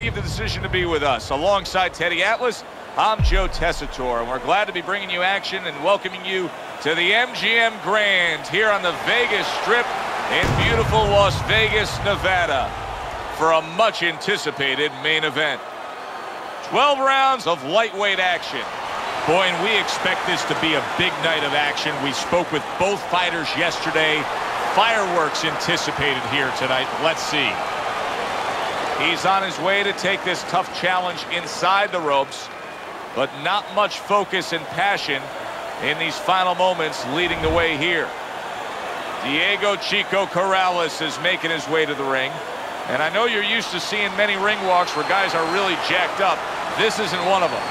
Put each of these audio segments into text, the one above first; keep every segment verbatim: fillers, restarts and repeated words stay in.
The decision to be with us. Alongside Teddy Atlas, I'm Joe Tessitore, and we're glad to be bringing you action and welcoming you to the M G M Grand here on the Vegas Strip in beautiful Las Vegas, Nevada, for a much-anticipated main event. twelve rounds of lightweight action. Boy, and we expect this to be a big night of action. We spoke with both fighters yesterday. Fireworks anticipated here tonight. Let's see. He's on his way to take this tough challenge inside the ropes, but not much focus and passion in these final moments leading the way here. Diego Chico Corrales is making his way to the ring, and I know you're used to seeing many ring walks where guys are really jacked up. This isn't one of them.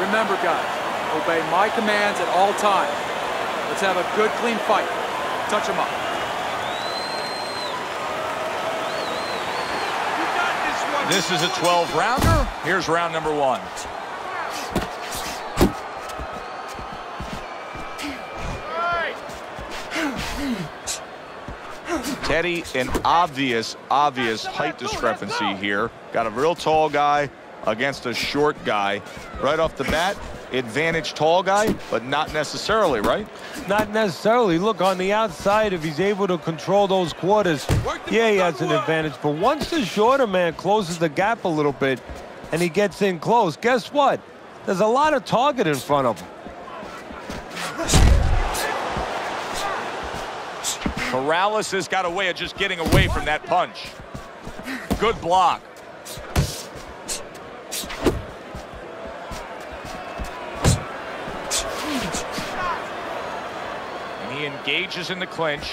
Remember, guys, obey my commands at all times. Let's have a good, clean fight. Touch him up. This is a twelve rounder. Here's round number one. Teddy, an obvious, obvious height discrepancy here. Got a real tall guy against a short guy. Right off the bat, advantage tall guy, but not necessarily, right? Not necessarily. Look, on the outside, if he's able to control those quarters, yeah, he has an advantage. But once the shorter man closes the gap a little bit and he gets in close, guess what? There's a lot of target in front of him. Corrales has got a way of just getting away from that punch. Good block. He engages in the clinch.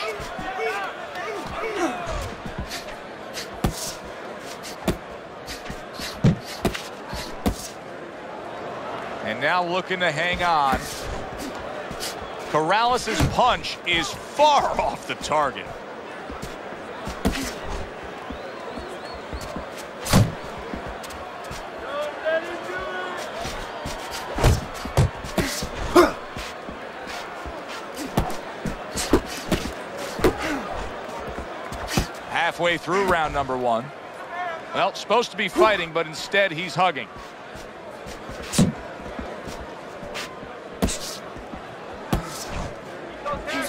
And now looking to hang on. Corrales' punch is far off the target. Halfway through round number one. Well, supposed to be fighting, but instead he's hugging.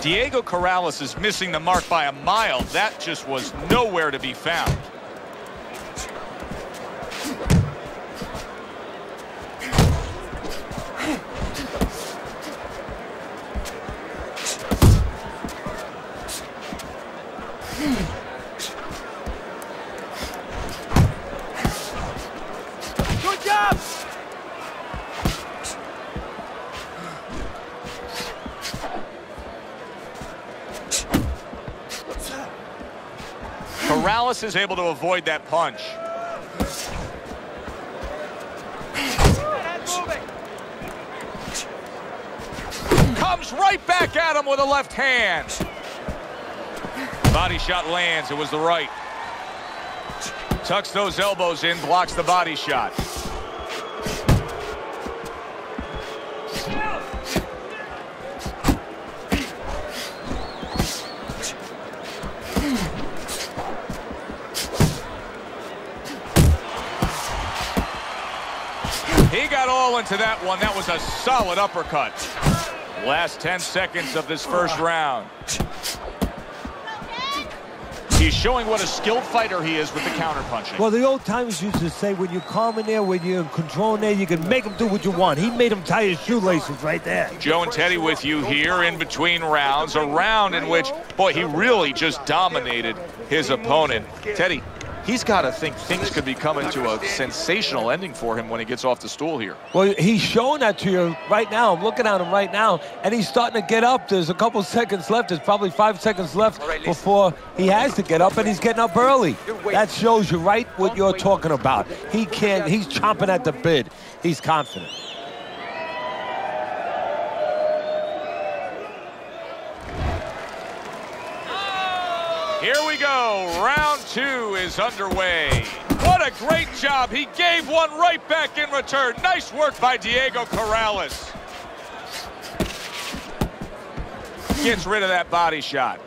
Diego Corrales is missing the mark by a mile. That just was nowhere to be found. Corrales is able to avoid that punch. Comes right back at him with a left hand. Body shot lands. It was the right. Tucks those elbows in, blocks the body shot. He got all into that one. That was a solid uppercut. Last ten seconds of this first round. He's showing what a skilled fighter he is with the counterpunching. Well, the old timers used to say, when you're calm in there, when you're in control in there, you can make him do what you want. He made him tie his shoelaces right there. Joe and Teddy with you here in between rounds, a round in which, boy, he really just dominated his opponent. Teddy, he's got to think things could be coming to a sensational ending for him when he gets off the stool here. Well, he's showing that to you right now. I'm looking at him right now, and he's starting to get up. There's a couple seconds left. There's probably five seconds left before he has to get up, and he's getting up early. That shows you right what you're talking about. He can't. He's chomping at the bit. He's confident. Here we go, round two is underway. What a great job, he gave one right back in return. Nice work by Diego Corrales. Gets rid of that body shot.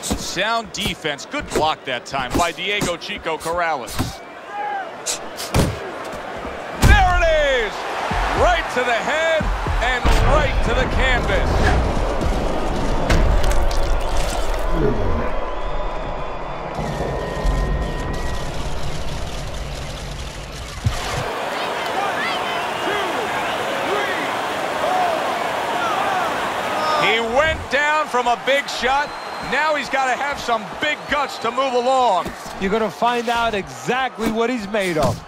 Sound defense, good block that time by Diego Chico Corrales. Right to the head and right to the canvas. He went down from a big shot. Now he's got to have some big guts to move along. You're going to find out exactly what he's made of.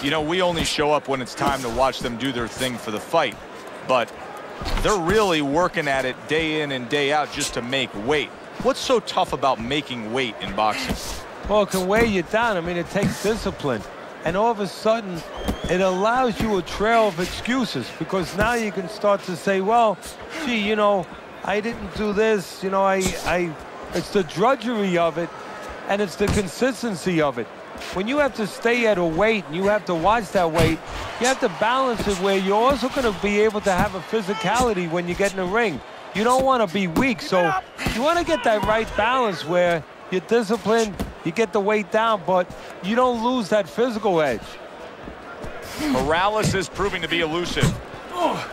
You know, we only show up when it's time to watch them do their thing for the fight, but they're really working at it day in and day out just to make weight. What's so tough about making weight in boxing? Well, it can weigh you down. I mean, it takes discipline. And all of a sudden, it allows you a trail of excuses, because now you can start to say, well, gee, you know, I didn't do this. You know, I, I, it's the drudgery of it, and it's the consistency of it. When you have to stay at a weight and you have to watch that weight, you have to balance it where you're also going to be able to have a physicality when you get in the ring. You don't want to be weak, so you want to get that right balance where you're disciplined, you get the weight down, but you don't lose that physical edge. Morales is proving to be elusive. Oh.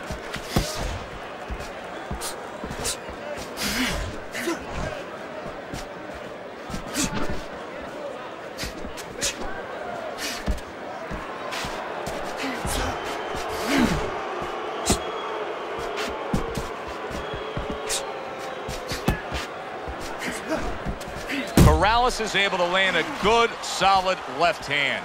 Morales is able to land a good, solid left hand.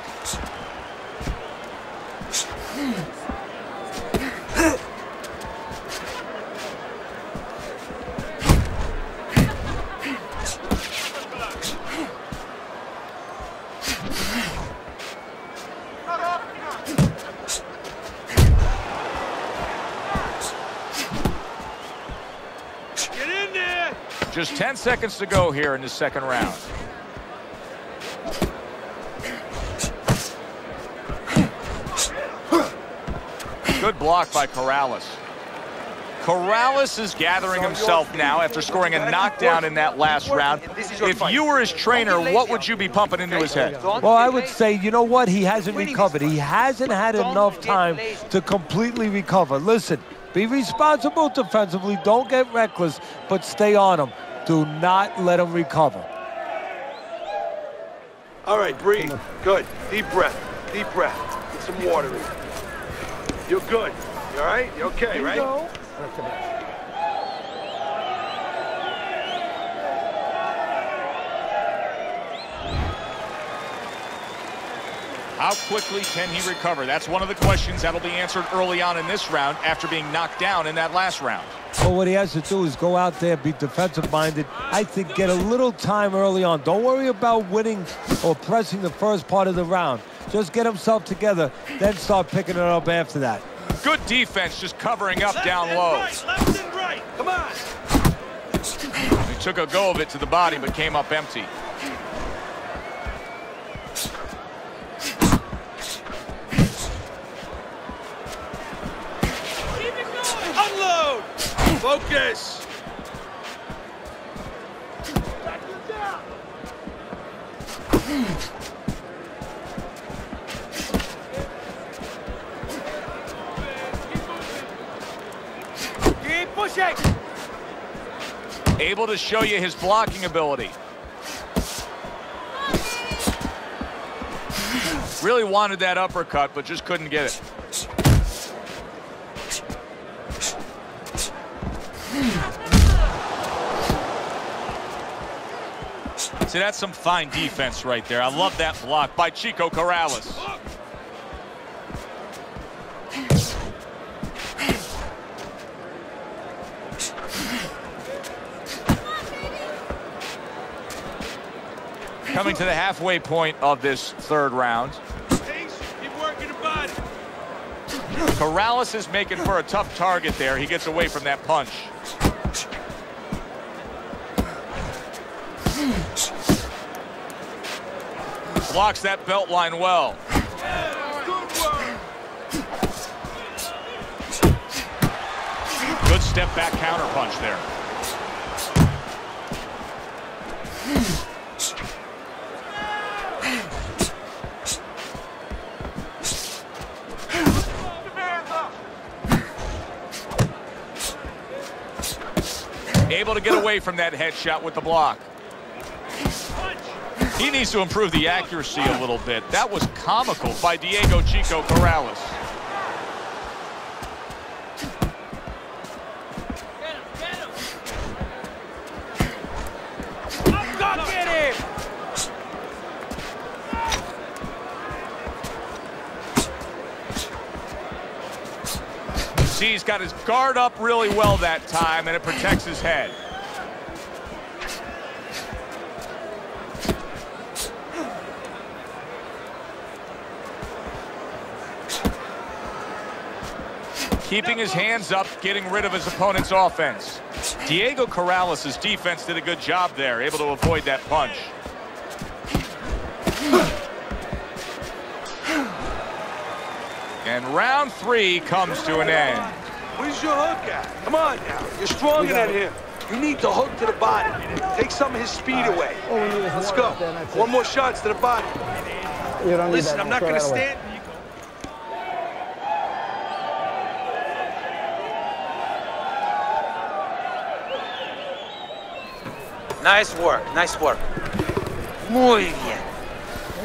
Just ten seconds to go here in the second round. Good block by Corrales. Corrales is gathering himself now after scoring a knockdown in that last round. If you were his trainer, what would you be pumping into his head? Well, I would say, you know what? He hasn't recovered. He hasn't had enough time to completely recover. Listen. Be responsible defensively, don't get reckless, but stay on him. Do not let him recover. All right, breathe. Good. Deep breath. Deep breath. Get some water in. You're good. You all right? You're okay, right? No. How quickly can he recover? That's one of the questions that'll be answered early on in this round after being knocked down in that last round. Well, what he has to do is go out there, be defensive-minded. I think get a little time early on. Don't worry about winning or pressing the first part of the round. Just get himself together, then start picking it up after that. Good defense, just covering up down low. Left and right, left and right. Come on. He took a go of it to the body, but came up empty. Keep it going. Unload. Focus. Back you down. Keep pushing. Able to show you his blocking ability. Really wanted that uppercut, but just couldn't get it. See, that's some fine defense right there. I love that block by Chico Corrales. Coming to the halfway point of this third round. Keep working the body. Corrales is making for a tough target there. He gets away from that punch. Blocks that belt line well. Good step back counterpunch there. Able to get away from that headshot with the block. He needs to improve the accuracy a little bit. That was comical by Diego Chico Corrales. Get him, get him. I'm gonna get him. See, he's got his guard up really well that time, and it protects his head. Keeping his hands up, getting rid of his opponent's offense. Diego Corrales' defense did a good job there, able to avoid that punch. And round three comes to an end. Where's your hook at? Come on now, you're stronger than him. You need the hook to the body. Take some of his speed away. Let's go. One more shots to the body. Listen, I'm not gonna stand. Nice work, nice work. Muy bien. There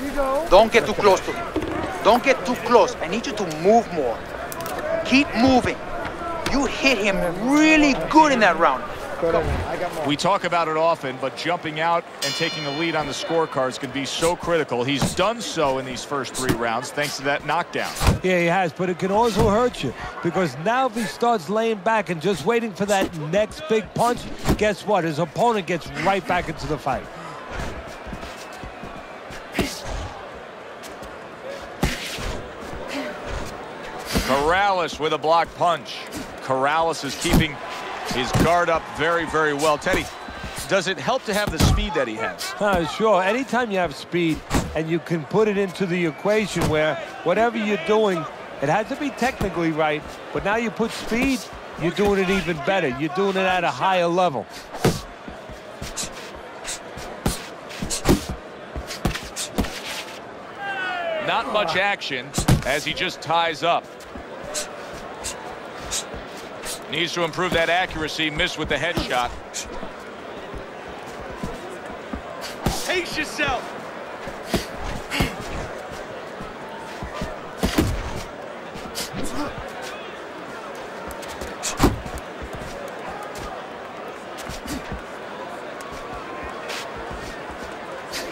you go. Don't get too close to him. Don't get too close. I need you to move more. Keep moving. You hit him really good in that round. We talk about it often, but jumping out and taking a lead on the scorecards can be so critical. He's done so in these first three rounds thanks to that knockdown. Yeah, he has, but it can also hurt you, because now if he starts laying back and just waiting for that next big punch, guess what? His opponent gets right back into the fight. Corrales with a block punch. Corrales is keeping his guard up very, very well. Teddy, does it help to have the speed that he has? Uh, sure. Anytime you have speed and you can put it into the equation where whatever you're doing, it has to be technically right, but now you put speed, you're doing it even better. You're doing it at a higher level. Not much action as he just ties up. Needs to improve that accuracy. Missed with the headshot. Pace yourself.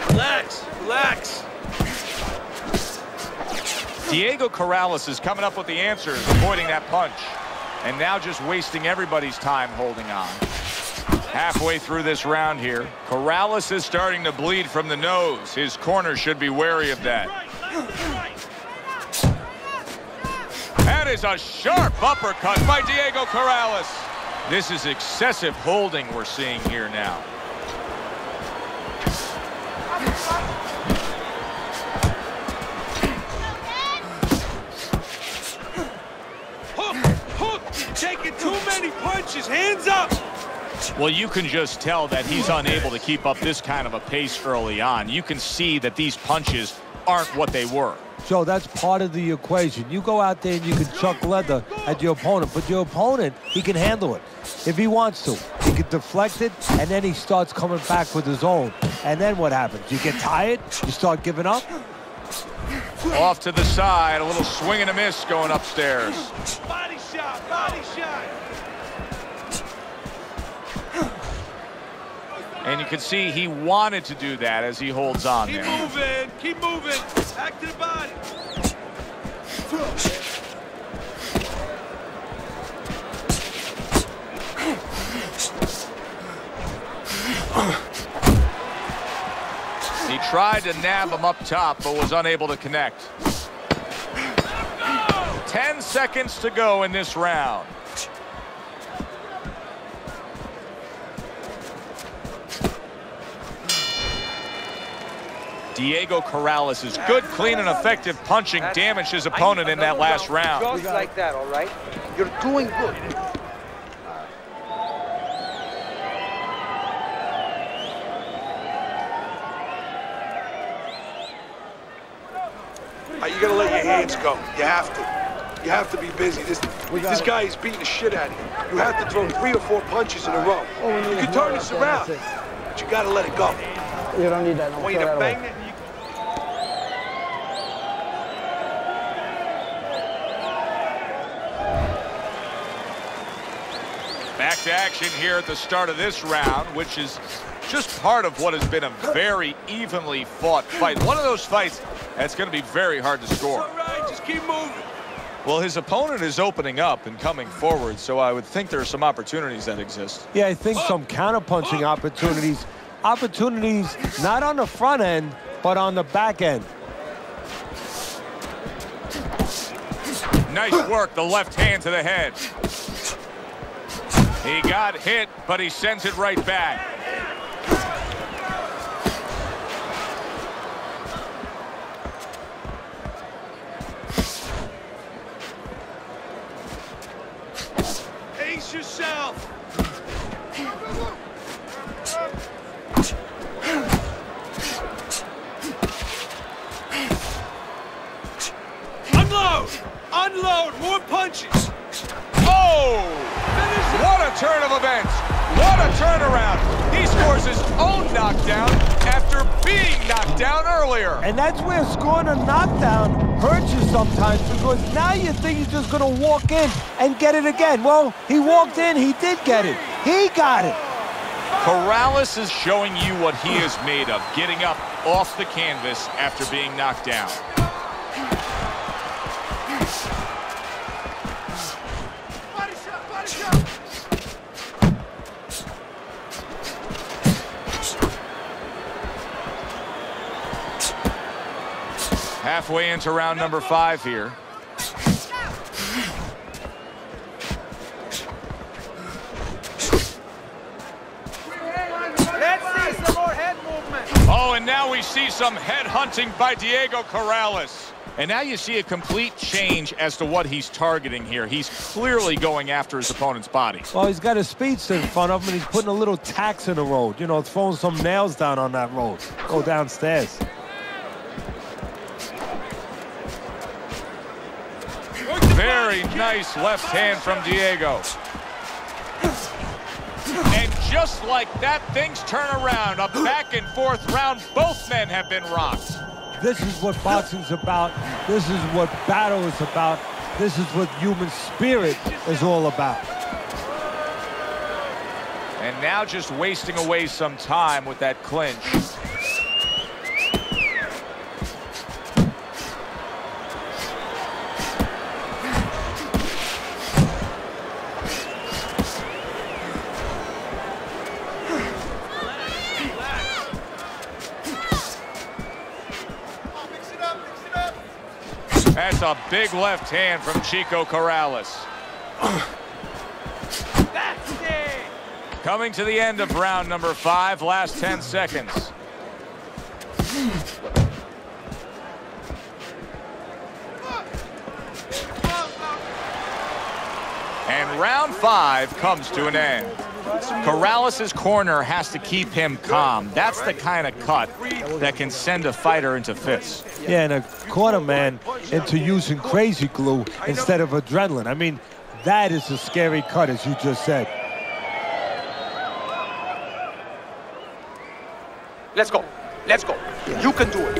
Relax, relax. Diego Corrales is coming up with the answers, avoiding that punch. And now just wasting everybody's time holding on. Halfway through this round here, Corrales is starting to bleed from the nose. His corner should be wary of that. That is a sharp uppercut by Diego Corrales. This is excessive holding we're seeing here now. Hook, hook, taking too many punches, hands up. Well, you can just tell that he's unable to keep up this kind of a pace early on. You can see that these punches aren't what they were. So that's part of the equation. You go out there and you can chuck leather at your opponent, but your opponent, he can handle it if he wants to. He can deflect it, and then he starts coming back with his own. And then what happens? You get tired, you start giving up. Off to the side, a little swing and a miss going upstairs. Body shot, body shot. And you can see he wanted to do that as he holds on there. Keep moving, keep moving. Back to the body. He tried to nab him up top, but was unable to connect. Ten seconds to go in this round. Diego Corrales is good, clean, and effective punching. Damaged his opponent in that last round. Just like that, all right? You're doing good. Uh, you got to let your hands go. You have to. You have to be busy. This, this guy is beating the shit out of you. You have to throw three or four punches in a row. You can turn this around, but you got to let it go. You don't need that. I want you to bang it. Back to action here at the start of this round, which is just part of what has been a very evenly fought fight. One of those fights that's going to be very hard to score. All right, just keep moving. Well, his opponent is opening up and coming forward, so I would think there are some opportunities that exist. Yeah, I think oh. some counterpunching oh. opportunities. Opportunities not on the front end, but on the back end. Nice work, the left hand to the head. He got hit, but he sends it right back. Ace yourself. Unload, more punches. Oh! What a turn of events. What a turnaround. He scores his own knockdown after being knocked down earlier. And that's where scoring a knockdown hurts you sometimes, because now you think you're just going to walk in and get it again. Well, he walked in, he did get it. He got it. Corrales is showing you what he is made of, getting up off the canvas after being knocked down. Halfway into round number five here. Let's see some more head movement. Oh, and now we see some head hunting by Diego Corrales. And now you see a complete change as to what he's targeting here. He's clearly going after his opponent's body. Well, he's got a speedster in front of him, and he's putting a little tax in the road. You know, throwing some nails down on that road. Go downstairs. Very nice left hand from Diego. And just like that, things turn around. A back and forth round. Both men have been rocked. This is what boxing's about. This is what battle is about. This is what human spirit is all about. And now just wasting away some time with that clinch. That's a big left hand from Chico Corrales. That's Coming to the end of round number five, last ten seconds. And round five comes to an end. Corrales' corner has to keep him calm. That's the kind of cut that can send a fighter into fits. Yeah, and a corner man into using crazy glue instead of adrenaline. I mean, that is a scary cut, as you just said. Let's go. Let's go. You can do it.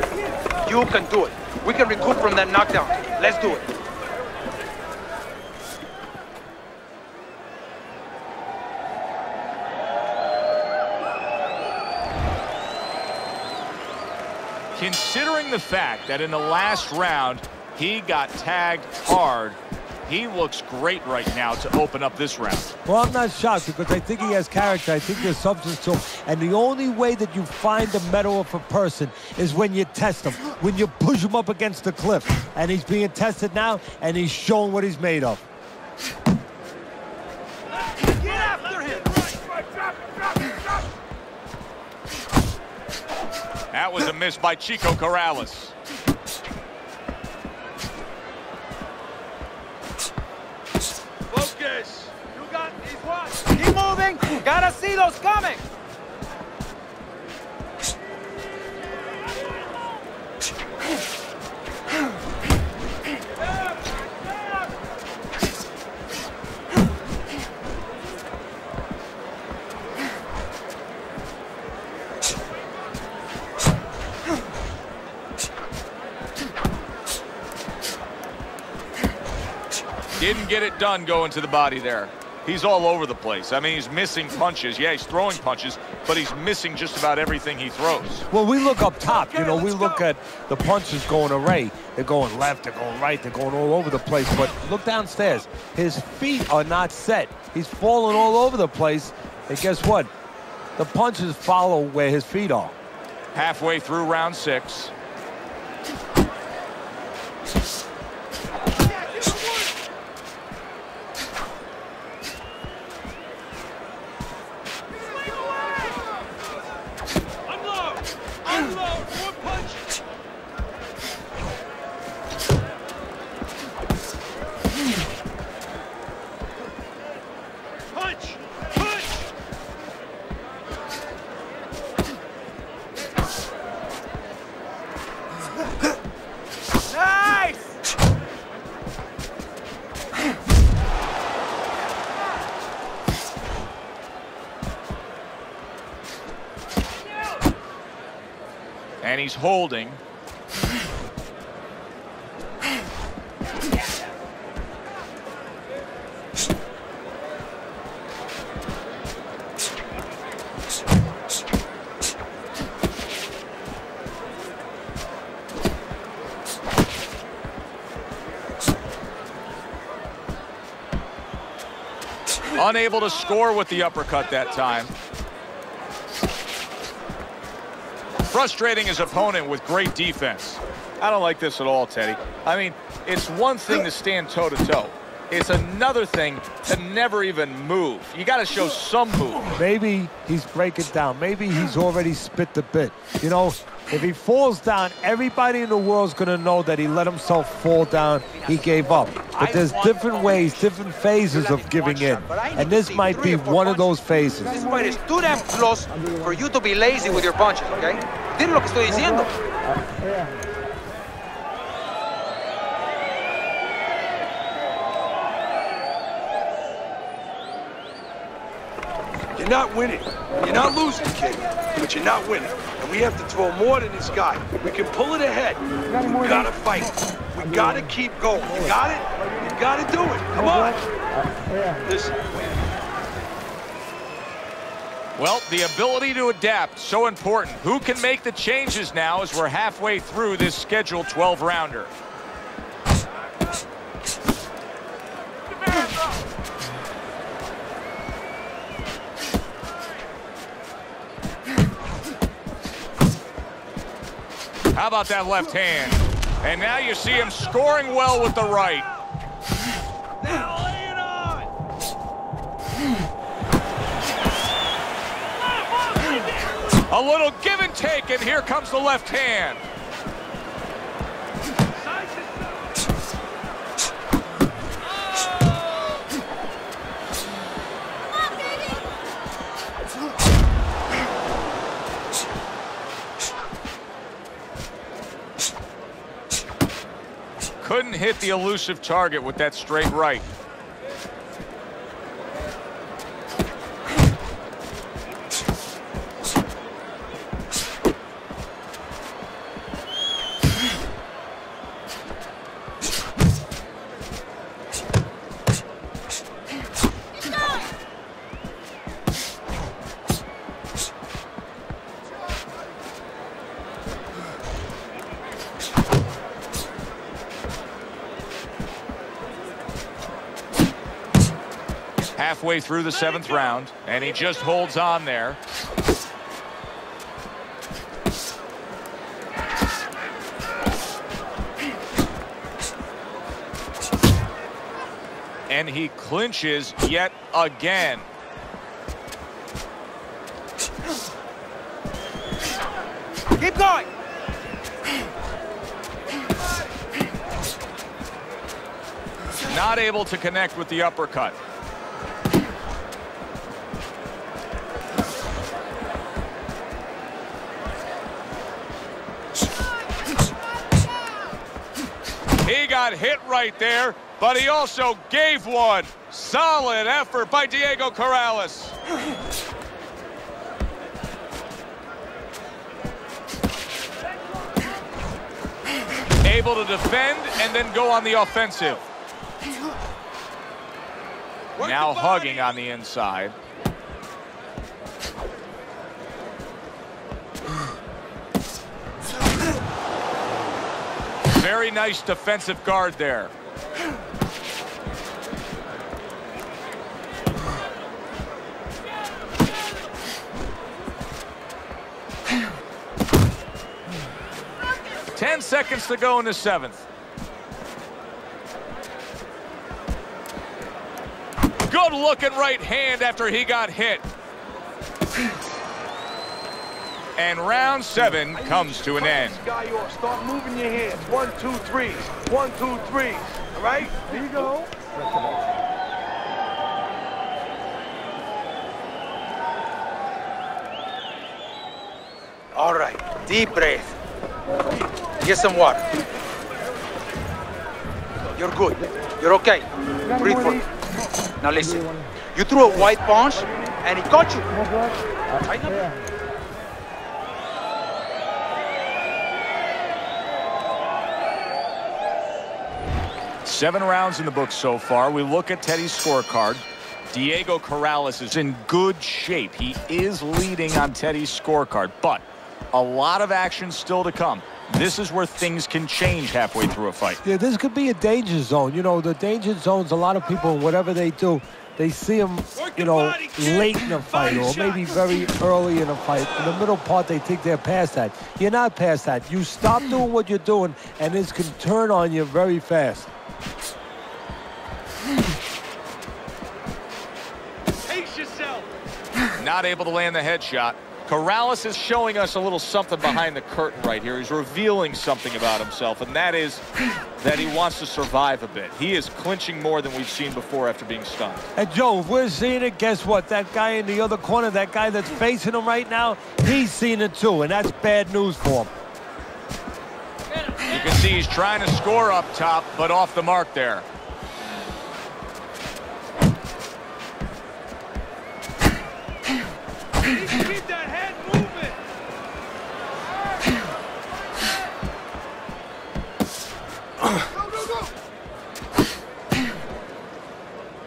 You can do it. We can recoup from that knockdown. Let's do it. Considering the fact that in the last round, he got tagged hard, he looks great right now to open up this round. Well, I'm not shocked because I think he has character. I think there's substance to him. And the only way that you find the metal of a person is when you test him, when you push him up against the cliff. And he's being tested now, and he's shown what he's made of. Get after him! That was a miss by Chico Corrales. Focus. You got these ones. Keep moving. Gotta see those coming. Didn't get it done going to the body there. He's all over the place. I mean, he's missing punches. Yeah, he's throwing punches, but he's missing just about everything he throws. Well, we look up top. You know, we look at the punches going array. They're going left, they're going right, they're going all over the place. But look downstairs. His feet are not set. He's falling all over the place. And guess what? The punches follow where his feet are. Halfway through round six. And he's holding. Unable to score with the uppercut that time. Frustrating his opponent with great defense. I don't like this at all, Teddy. I mean, it's one thing to stand toe-to-toe. It's another thing to never even move. You got to show some move. Maybe he's breaking down. Maybe he's already spit the bit. You know, if he falls down, everybody in the world's going to know that he let himself fall down. He gave up. But there's different ways, different phases of giving in. And this might be one of those phases. This fight is too damn close for you to be lazy with your punches, okay? Dime lo que estoy diciendo. You're not winning. You're not losing, kid. But you're not winning. And we have to throw more than this guy. We can pull it ahead. We gotta fight. We gotta keep going. You got it? You gotta do it. Come on. Listen. Well, the ability to adapt, so important. Who can make the changes now as we're halfway through this scheduled twelve-rounder? How about that left hand? And now you see him scoring well with the right. Now lay it on! A little give and take, and here comes the left hand. Couldn't hit the elusive target with that straight right. Halfway through the seventh round, and he just holds on there. And he clinches yet again. Keep going. Not able to connect with the uppercut. He got hit right there, but he also gave one. Solid effort by Diego Corrales. Able to defend and then go on the offensive. Now hugging on the inside. Very nice defensive guard there. Ten seconds to go in the seventh. Good looking right hand after he got hit. And round seven comes to an end. Guy off. Start moving your hands. One, two, three. One, two, three. All right? There you go. All right. Deep breath. Get some water. You're good. You're okay. Breathe for me. Now listen. You threw a white punch, and he caught you. Tighten up. Seven rounds in the books so far. We look at Teddy's scorecard. Diego Corrales is in good shape. He is leading on Teddy's scorecard, but a lot of action still to come. This is where things can change halfway through a fight. Yeah, this could be a danger zone. You know, the danger zones, a lot of people, whatever they do, they see them, you know, late in a fight or maybe very early in a fight. In the middle part, they think they're past that. You're not past that. You stop doing what you're doing, and this can turn on you very fast. Pace yourself. Not able to land the headshot. Corrales is showing us a little something behind the curtain right here. He's revealing something about himself, and that is that he wants to survive a bit. He is clinching more than we've seen before after being stunned. And, Joe, if we're seeing it, guess what? That guy in the other corner, that guy that's facing him right now, he's seen it too, and that's bad news for him. You can see he's trying to score up top, but off the mark there. Keep that head moving.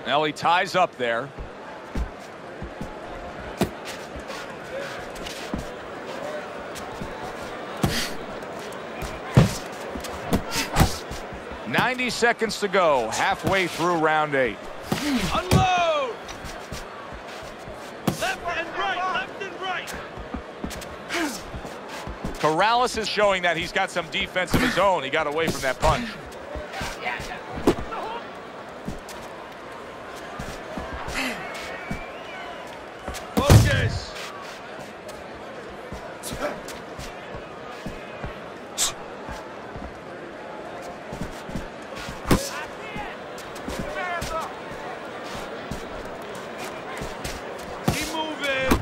Now he ties up there. ninety seconds to go, halfway through round eight. Unload! Left and right, left and right. Corrales is showing that he's got some defense of his own. He got away from that punch. Focus!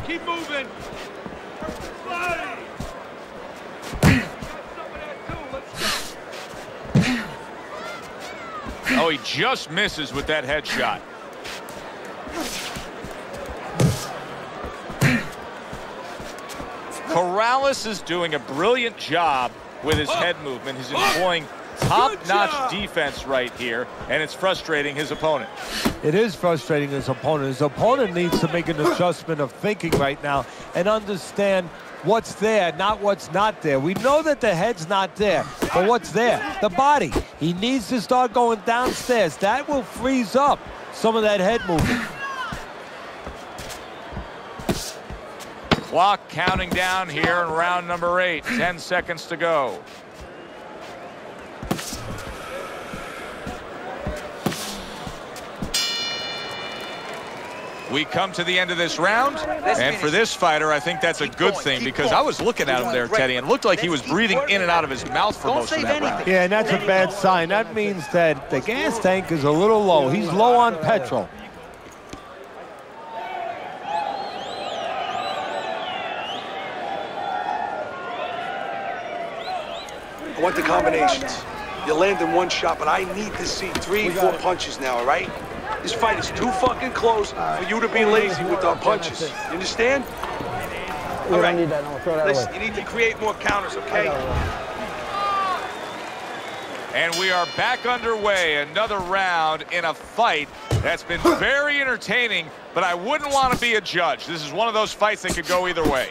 Keep moving. Body. Oh, he just misses with that headshot. Corrales is doing a brilliant job with his head movement. He's employing top-notch defense right here, and it's frustrating his opponent. It is frustrating his opponent. His opponent needs to make an adjustment of thinking right now and understand what's there, not what's not there. We know that the head's not there, but what's there? The body. He needs to start going downstairs. That will freeze up some of that head movement. Clock counting down here in round number eight. Ten seconds to go. We come to the end of this round, and for this fighter, I think that's a good thing, because I was looking at him there, Teddy, and it looked like he was breathing in and out of his mouth for most of that round. Yeah, and that's a bad sign. That means that the gas tank is a little low. He's low on petrol. I want the combinations. You land in one shot, but I need to see three, four punches now, all right? This fight is too fucking close for you to be lazy with our punches. You understand? All right. Listen, you need to create more counters, okay? And we are back underway. Another round in a fight that's been very entertaining, but I wouldn't want to be a judge. This is one of those fights that could go either way.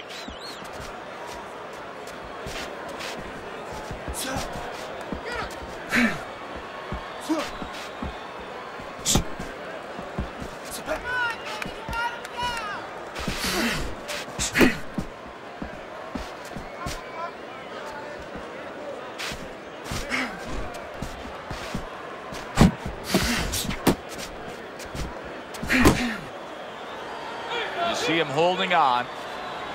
See him holding on.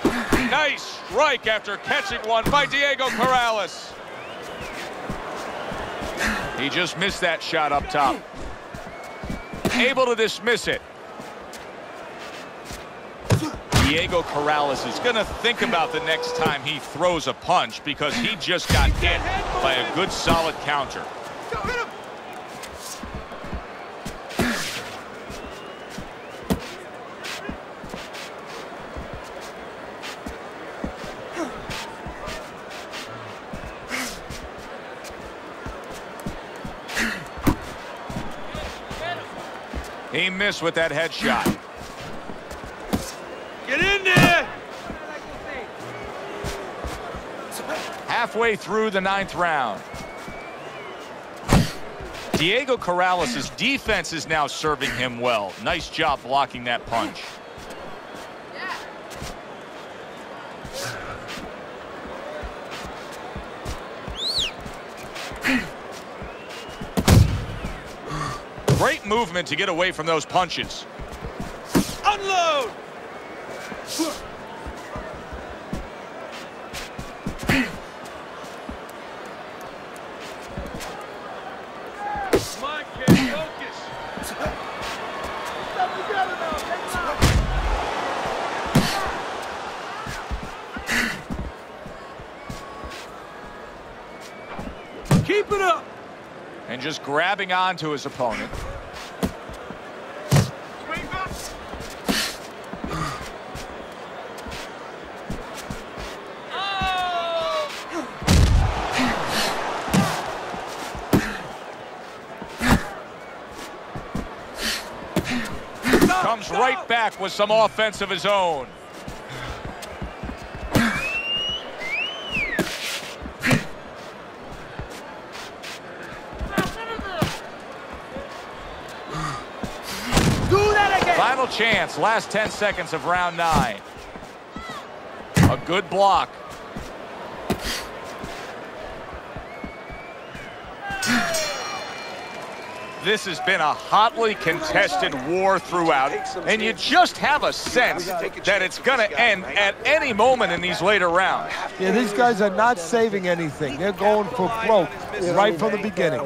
Nice strike after catching one by Diego Corrales. He just missed that shot up top. Able to dismiss it. Diego Corrales is going to think about the next time he throws a punch, because he just got hit by a good solid counter. He missed with that headshot. Get in there! Halfway through the ninth round. Diego Corrales' defense is now serving him well. Nice job blocking that punch. Great movement to get away from those punches. Unload! Come on, kid, focus. Stop together now, take time. Keep it up! And just grabbing onto his opponent. Comes right back with some offense of his own. Final chance, last ten seconds of round nine. A good block. This has been a hotly contested war throughout, and you just have a sense that it's going to end at any moment in these later rounds. Yeah, these guys are not saving anything. They're going for broke right from the beginning.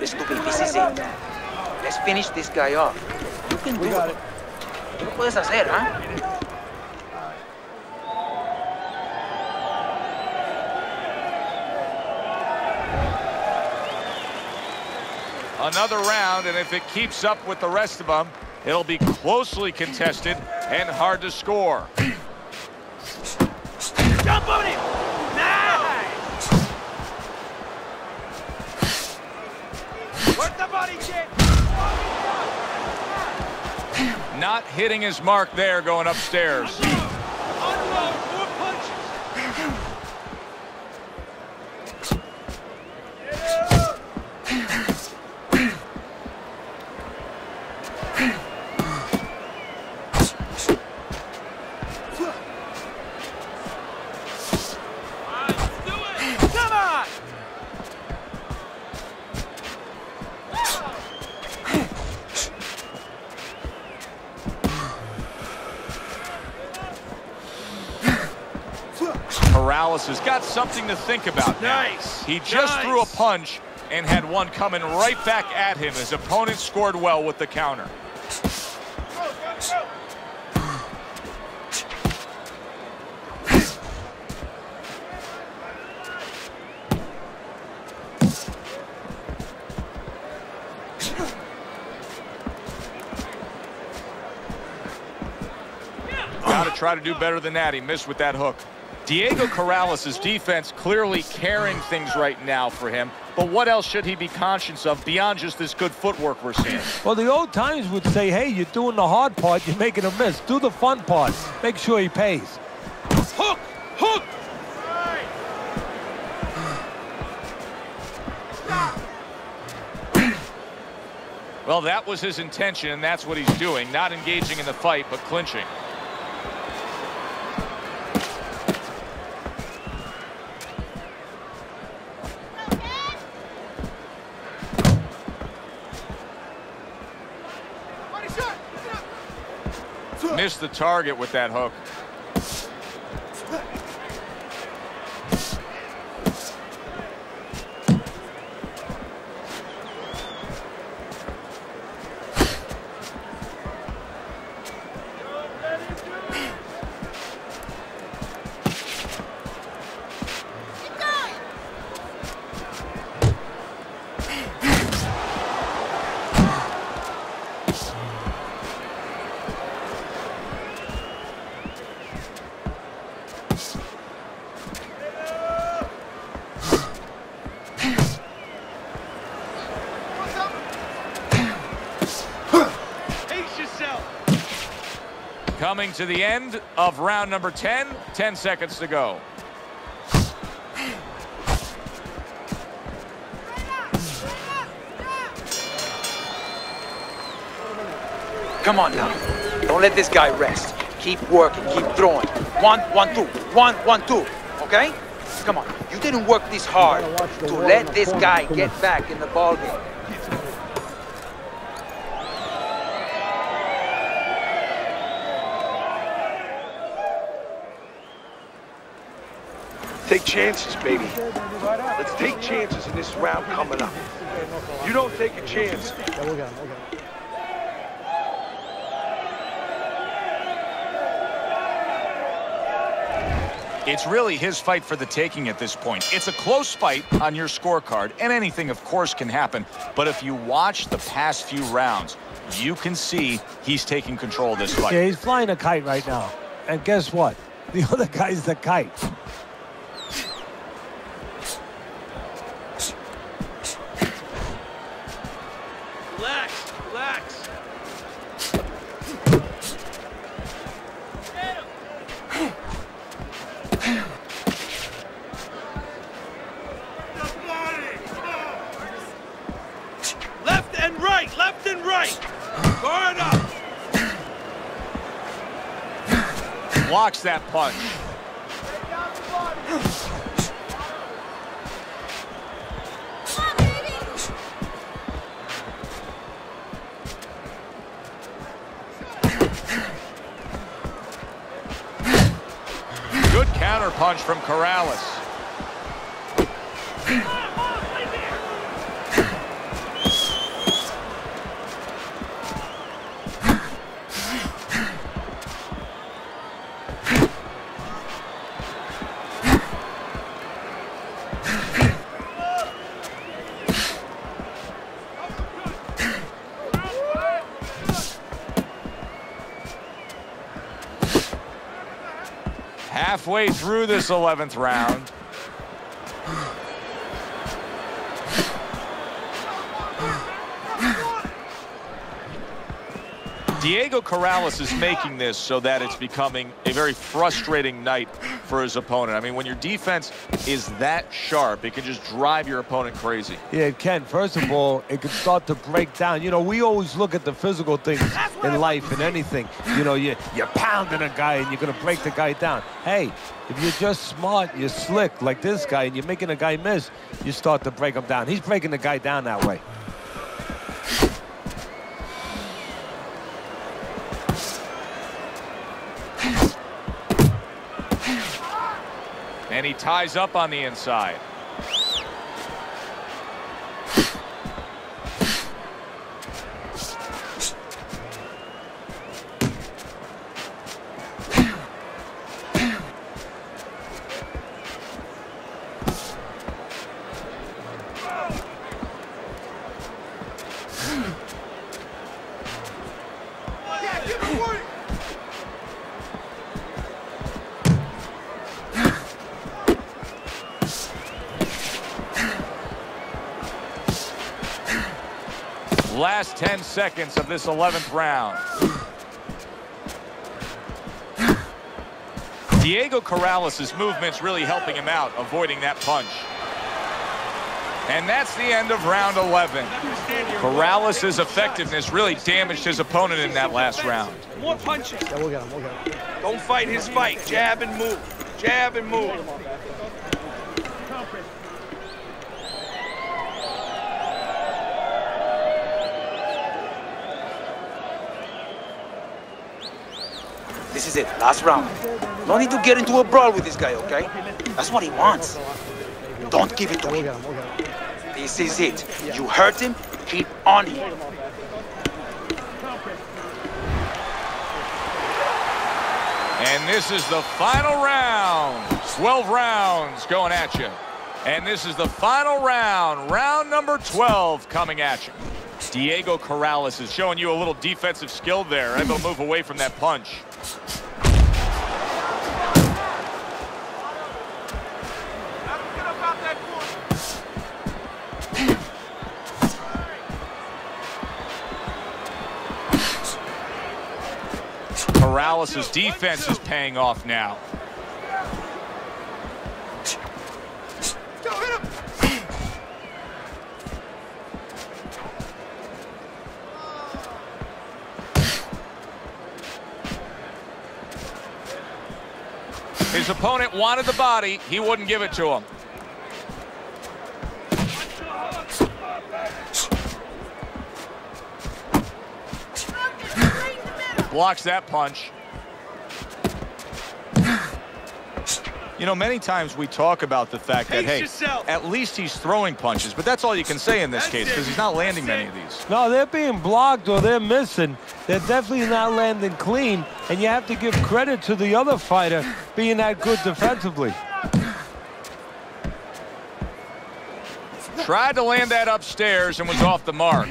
This stupid, this is it. Let's finish this guy off. You can do it. Tú lo puedes hacer, huh? Another round, and if it keeps up with the rest of them, it'll be closely contested and hard to score. Jump on him! Nice! Work the body kick! Not hitting his mark there going upstairs. Unload! Unload! More punches! Corrales has got something to think about now. Nice. He just nice. threw a punch and had one coming right back at him. His opponent scored well with the counter. Go, go, go. Gotta try to do better than that. He missed with that hook. Diego Corrales' defense clearly carrying things right now for him, but what else should he be conscious of beyond just this good footwork we're seeing? Well, the old times would say, hey, you're doing the hard part, you're making a miss. Do the fun part. Make sure he pays. Hook! Hook! Well, that was his intention, and that's what he's doing, not engaging in the fight, but clinching. Missed the target with that hook. Coming to the end of round number ten, ten seconds to go. Come on now. Don't let this guy rest. Keep working, keep throwing. One, one, two, one, one, two, okay? Come on, you didn't work this hard to let this guy get back in the ball game. Take chances, baby. Let's take chances in this round coming up. You don't take a chance. It's really his fight for the taking at this point. It's a close fight on your scorecard, and anything, of course, can happen. But if you watch the past few rounds, you can see he's taking control of this fight. Yeah, he's flying a kite right now. And guess what? The other guy's the kite. Blocks that punch. Good counter punch from Corrales. Halfway through this eleventh round. Diego Corrales is making this so that it's becoming a very frustrating night for his opponent. I mean, when your defense is that sharp, it can just drive your opponent crazy. Yeah, it can. First of all, it can start to break down. You know, we always look at the physical things in life and anything. You know, you're, you're pounding a guy and you're going to break the guy down. Hey, if you're just smart, you're slick like this guy, and you're making a guy miss, you start to break him down. He's breaking the guy down that way. And he ties up on the inside. Last ten seconds of this eleventh round. Diego Corrales' movement's really helping him out, avoiding that punch. And that's the end of round eleven. Corrales' effectiveness really damaged his opponent in that last round. More punches. Yeah, we'll get him, we'll get him. Don't fight his fight. Jab and move. Jab and move. This is it, last round. No need to get into a brawl with this guy, okay? That's what he wants. Don't give it to him. This is it. You hurt him, keep on him. And this is the final round. twelve rounds going at you. And this is the final round, round number twelve coming at you. Diego Corrales is showing you a little defensive skill there, and they'll move away from that punch. Corrales' defense is paying off now. His opponent wanted the body, he wouldn't give it to him. Blocks that punch. You know, many times we talk about the fact that, hey, at least he's throwing punches, but that's all you can say in this case, because he's not landing many of these. No, they're being blocked or they're missing. They're definitely not landing clean, and you have to give credit to the other fighter being that good defensively. Tried to land that upstairs and was off the mark.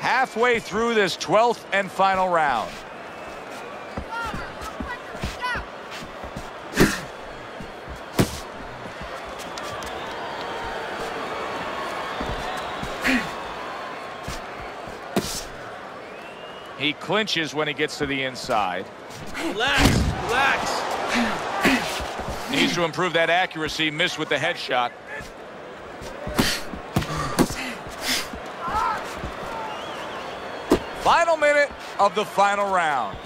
Halfway through this twelfth and final round. He clinches when he gets to the inside. Relax, relax. Needs to improve that accuracy. Missed with the headshot. Final minute of the final round.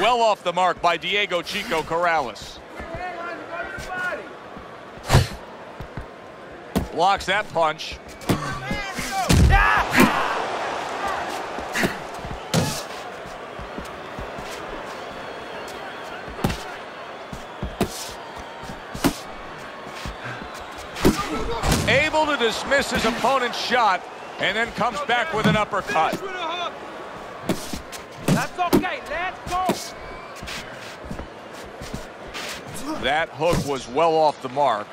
Well off the mark by Diego Chico Corrales. Blocks that punch. able to dismiss his opponent's shot, and then comes back with an uppercut. That's okay, let's go! That hook was well off the mark.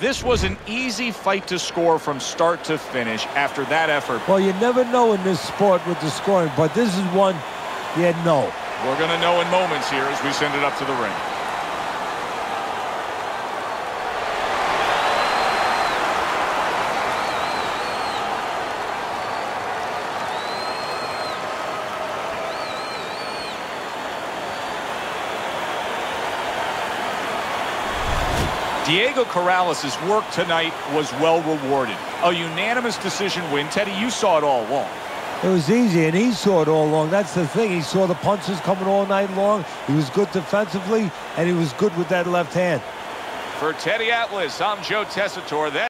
This was an easy fight to score from start to finish after that effort. Well, you never know in this sport with the scoring, but this is one you had no. We're going to know in moments here as we send it up to the ring. Diego Corrales' work tonight was well rewarded. A unanimous decision win. Teddy, you saw it all along. It was easy, and he saw it all along. That's the thing. He saw the punches coming all night long. He was good defensively, and he was good with that left hand. For Teddy Atlas, I'm Joe Tessitore. That